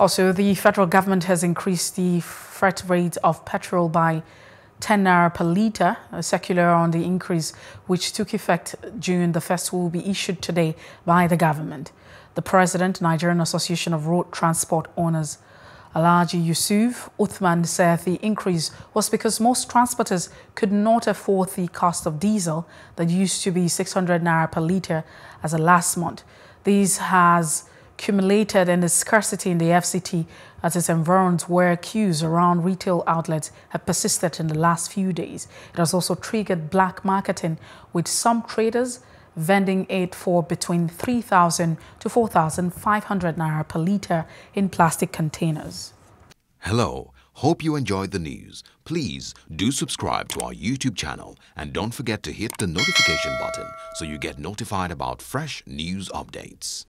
Also, the federal government has increased the freight rate of petrol by 10 naira per litre. A circular on the increase, which took effect June the 1st, will be issued today by the government. The president, Nigerian Association of Road Transport Owners, Alaji Yusuf Uthman, said the increase was because most transporters could not afford the cost of diesel that used to be 600 naira per litre as of last month. This has accumulated in the scarcity in the FCT as its environs, where queues around retail outlets have persisted in the last few days. It has also triggered black marketing, with some traders vending it for between 3,000 to 4,500 naira per litre in plastic containers. Hello, hope you enjoyed the news. Please do subscribe to our YouTube channel and don't forget to hit the notification button so you get notified about fresh news updates.